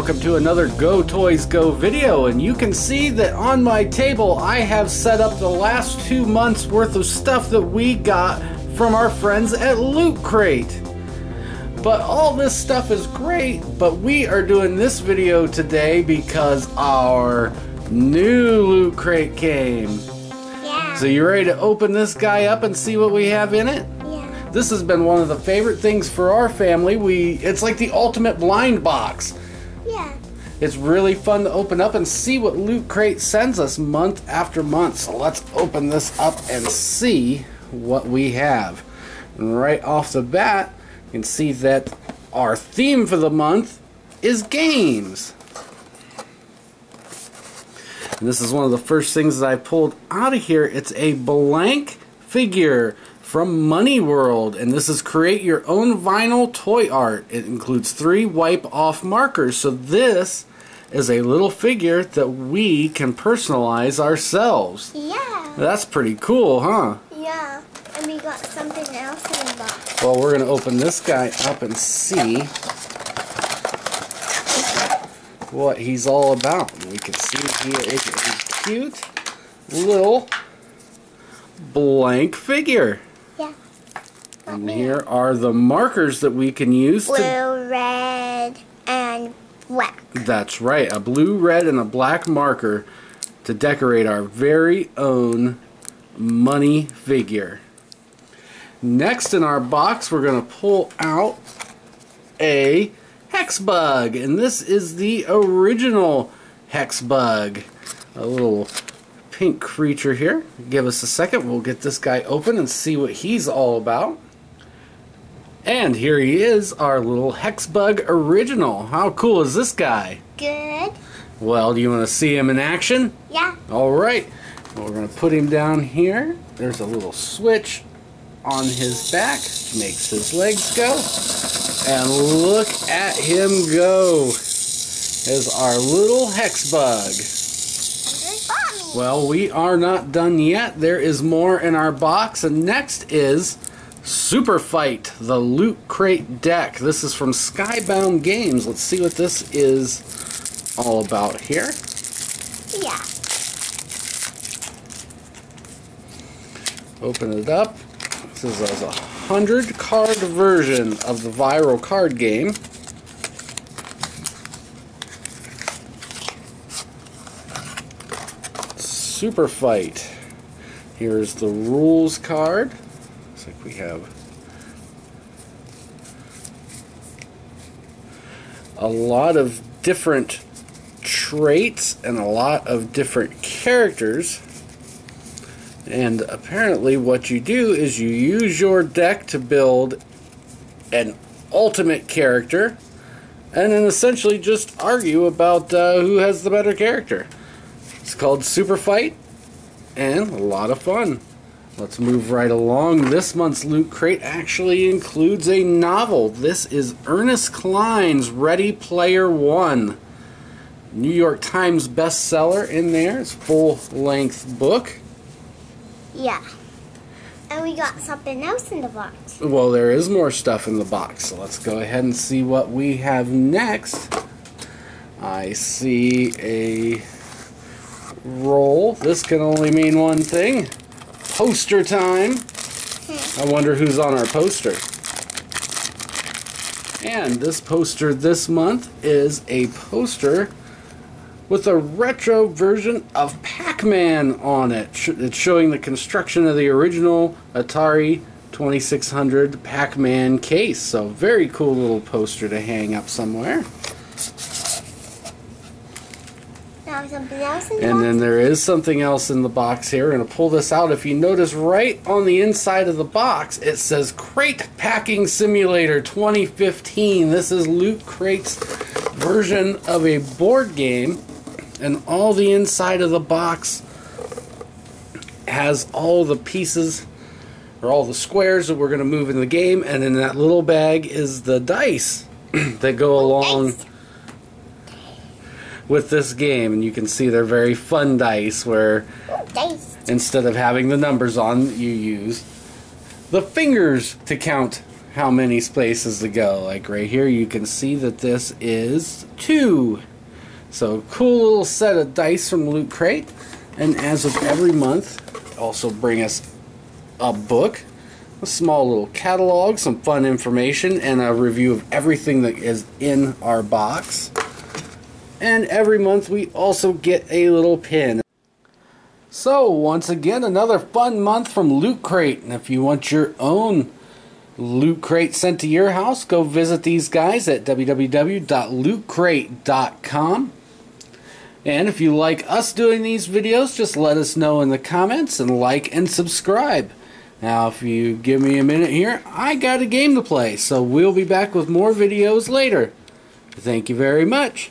welcome to another Go Toys Go video, and you can see that on my table I have set up the last 2 months worth of stuff that we got from our friends at Loot Crate. But all this stuff is great, but we are doing this video today because our new Loot Crate came. Yeah. So you ready to open this guy up and see what we have in it? Yeah. This has been one of the favorite things for our family. It's like the ultimate blind box. Yeah. It's really fun to open up and see what Loot Crate sends us month after month. So let's open this up and see what we have. And right off the bat, you can see that our theme for the month is games. And this is one of the first things that I pulled out of here. It's a blank figure from Munny World, and this is create your own vinyl toy art. It includes 3 wipe-off markers, so this is a little figure that we can personalize ourselves. Yeah. That's pretty cool, huh? Yeah. And we got something else in the box. Well, we're going to open this guy up and see what he's all about. We can see here is a cute little blank figure. Yeah. And here are the markers that we can use. Blue, red, and black. That's right. A blue, red, and a black marker to decorate our very own Munny figure. Next in our box, we're going to pull out a Hexbug, and this is the original Hexbug. A little pink creature here. Give us a second, we'll get this guy open and see what he's all about. And here he is, our little Hexbug original. How cool is this guy? Good. Well, do you want to see him in action? Yeah. Alright, well, we're going to put him down here. There's a little switch on his back, makes his legs go, and look at him go. Is our little Hexbug. Well, we are not done yet. There is more in our box, and next is Super Fight, the Loot Crate deck. This is from Skybound Games. Let's see what this is all about here. Yeah. Open it up. This is a 100-card version of the viral card game. Super Fight. Here's the rules card. Looks like we have a lot of different traits and a lot of different characters. And apparently what you do is you use your deck to build an ultimate character and then essentially just argue about who has the better character. It's called Super Fight and a lot of fun. Let's move right along. This month's Loot Crate actually includes a novel. This is Ernest Cline's Ready Player One. New York Times bestseller in there. It's a full-length book. Yeah, and we got something else in the box. Well, there is more stuff in the box, so let's go ahead and see what we have next. I see a roll. This can only mean one thing. Poster time. I wonder who's on our poster. And this poster this month is a poster with a retro version of Pac-Man on it. It's showing the construction of the original Atari 2600 Pac-Man case. So very cool little poster to hang up somewhere. Now something else in the box. And then there is something else in the box here. We're going to pull this out. If you notice right on the inside of the box, it says Crate Packing Simulator 2015. This is Loot Crate's version of a board game. And all the inside of the box has all the pieces or all the squares that we're going to move in the game, and in that little bag is the dice that go along with this game. And you can see they're very fun dice where instead of having the numbers on, you use the fingers to count how many spaces to go. Like right here you can see that this is 2. So cool little set of dice from Loot Crate, and as of every month also bring us a book, a small little catalog, some fun information, and a review of everything that is in our box. And every month we also get a little pin. So once again, another fun month from Loot Crate, and if you want your own Loot Crate sent to your house, go visit these guys at www.lootcrate.com. And if you like us doing these videos, just let us know in the comments and like and subscribe. Now if you give me a minute here, I got a game to play, so we'll be back with more videos later. Thank you very much.